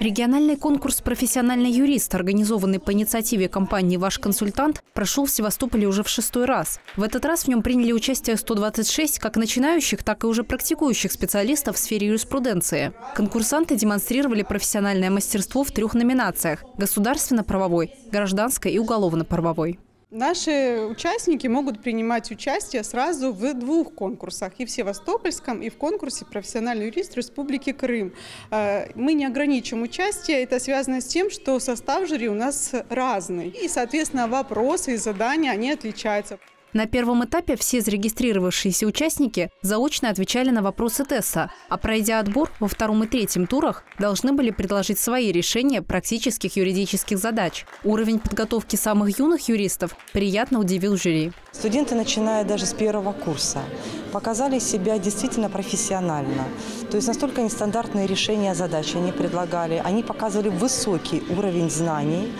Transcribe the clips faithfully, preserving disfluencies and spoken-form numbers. Региональный конкурс «Профессиональный юрист», организованный по инициативе компании «Ваш консультант», прошел в Севастополе уже в шестой раз. В этот раз в нем приняли участие сто двадцать шесть как начинающих, так и уже практикующих специалистов в сфере юриспруденции. Конкурсанты демонстрировали профессиональное мастерство в трех номинациях – государственно-правовой, гражданской и уголовно-правовой. Наши участники могут принимать участие сразу в двух конкурсах – и в Севастопольском, и в конкурсе «Профессиональный юрист Республики Крым». Мы не ограничим участие, это связано с тем, что состав жюри у нас разный, и, соответственно, вопросы и задания они отличаются. На первом этапе все зарегистрировавшиеся участники заочно отвечали на вопросы ТЭСа, а пройдя отбор во втором и третьем турах, должны были предложить свои решения практических юридических задач. Уровень подготовки самых юных юристов приятно удивил жюри. Студенты, начиная даже с первого курса, показали себя действительно профессионально. То есть настолько нестандартные решения задач они предлагали, они показывали высокий уровень знаний.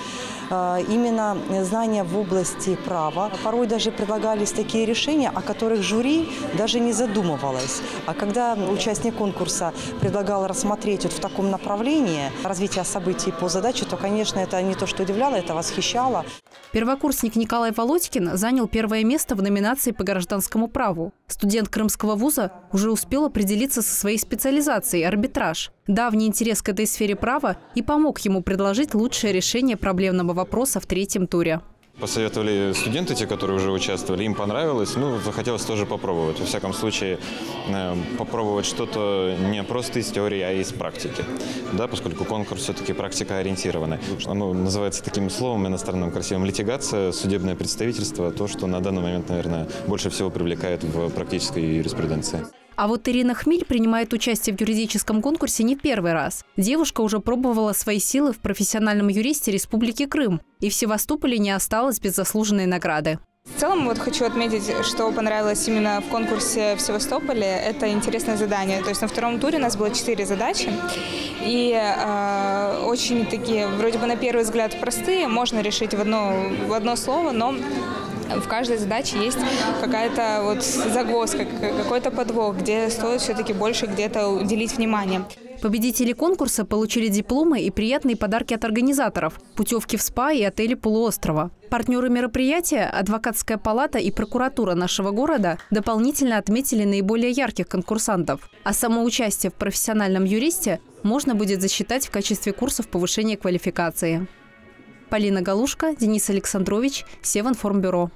Именно знания в области права. Порой даже предлагались такие решения, о которых жюри даже не задумывалось. А когда участник конкурса предлагал рассмотреть вот в таком направлении развитие событий по задаче, то, конечно, это не то, что удивляло, это восхищало. Первокурсник Николай Володькин занял первое место в номинации по гражданскому праву. Студент крымского вуза уже успел определиться со своей специализацией – арбитраж. Давний интерес к этой сфере права и помог ему предложить лучшее решение проблемного вопроса в третьем туре. Посоветовали студенты, те, которые уже участвовали, им понравилось, ну, захотелось тоже попробовать. Во всяком случае, попробовать что-то не просто из теории, а из практики, да, поскольку конкурс все-таки практикоориентированный. Оно называется таким словом иностранным красивым — литигация, судебное представительство, то, что на данный момент, наверное, больше всего привлекает в практической юриспруденции. А вот Ирина Хмель принимает участие в юридическом конкурсе не первый раз. Девушка уже пробовала свои силы в «Профессиональном юристе Республики Крым» и в Севастополе не осталась без заслуженной награды. В целом вот хочу отметить, что понравилось именно в конкурсе в Севастополе, это интересное задание. То есть на втором туре у нас было четыре задачи, и э, очень такие, вроде бы на первый взгляд простые, можно решить в одно, в одно слово, но в каждой задаче есть какая-то вот загвоздка, какой-то подвох, где стоит все-таки больше где-то уделить внимание. Победители конкурса получили дипломы и приятные подарки от организаторов – путевки в СПА и отели «Полуострова». Партнеры мероприятия, адвокатская палата и прокуратура нашего города дополнительно отметили наиболее ярких конкурсантов. А само участие в «Профессиональном юристе» можно будет засчитать в качестве курсов повышения квалификации. Полина Галушко, Денис Александрович, Севинформбюро.